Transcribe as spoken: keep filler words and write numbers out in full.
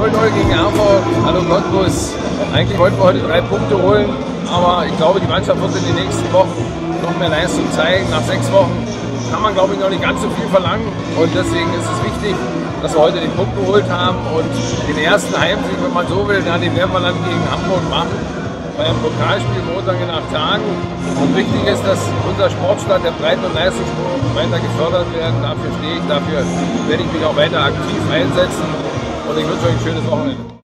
null null gegen Hamburg. Hallo Cottbus. Eigentlich wollten wir heute drei Punkte holen, aber ich glaube, die Mannschaft wird in den nächsten Wochen noch mehr Leistung zeigen. Nach sechs Wochen kann man, glaube ich, noch nicht ganz so viel verlangen. Und deswegen ist es wichtig, dass wir heute den Punkt geholt haben. Und den ersten Heimsieg, wenn man so will, den werden wir dann gegen Hamburg machen. Beim Pokalspiel Montag in acht Tagen. Und wichtig ist, dass unser Sportstart, der Breit- und Leistungssport, weiter gefördert wird. Dafür stehe ich, dafür werde ich mich auch weiter aktiv einsetzen. Und ich wünsche euch ein schönes Wochenende.